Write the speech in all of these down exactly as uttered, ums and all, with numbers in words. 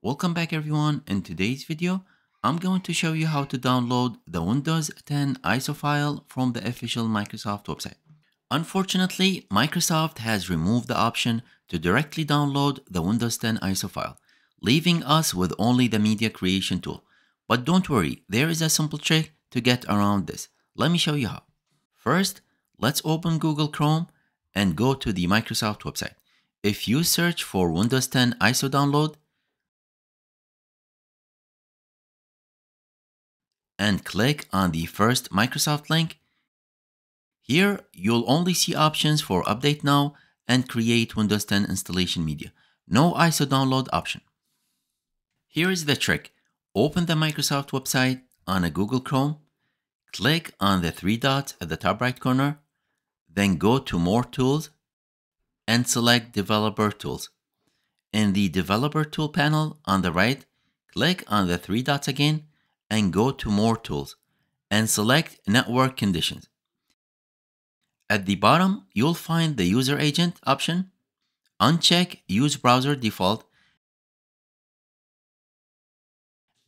Welcome back everyone. In today's video, I'm going to show you how to download the Windows ten I S O file from the official Microsoft website. Unfortunately, Microsoft has removed the option to directly download the Windows ten I S O file, leaving us with only the media creation tool. But don't worry, there is a simple trick to get around this. Let me show you how. First, let's open Google Chrome and go to the Microsoft website. If you search for Windows ten I S O download, and click on the first Microsoft link. Here, you'll only see options for Update Now and Create Windows ten Installation Media. No I S O download option. Here is the trick. Open the Microsoft website on a Google Chrome, click on the three dots at the top right corner, then go to More Tools and select Developer Tools. In the Developer Tool panel on the right, click on the three dots again and go to More Tools and select Network Conditions. At the bottom, you'll find the User Agent option. Uncheck Use Browser Default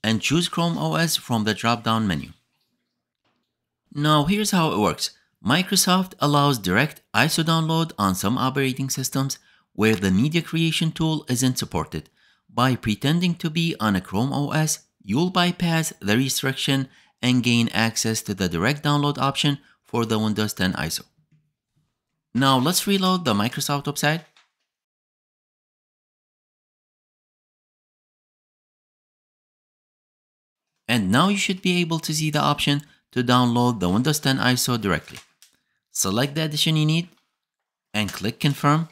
and choose Chrome O S from the drop-down menu. Now here's how it works. Microsoft allows direct I S O download on some operating systems where the media creation tool isn't supported. By pretending to be on a Chrome O S, you'll bypass the restriction and gain access to the direct download option for the Windows ten I S O. Now let's reload the Microsoft website. And now you should be able to see the option to download the Windows ten I S O directly. Select the edition you need and click Confirm.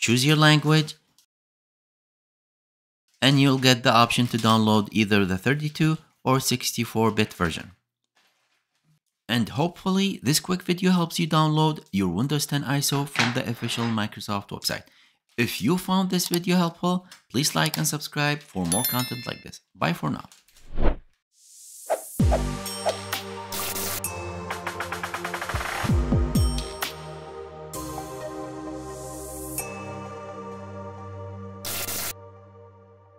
Choose your language and you'll get the option to download either the thirty-two or sixty-four bit version. And hopefully this quick video helps you download your Windows ten I S O from the official Microsoft website. If you found this video helpful, please like and subscribe for more content like this. Bye for now.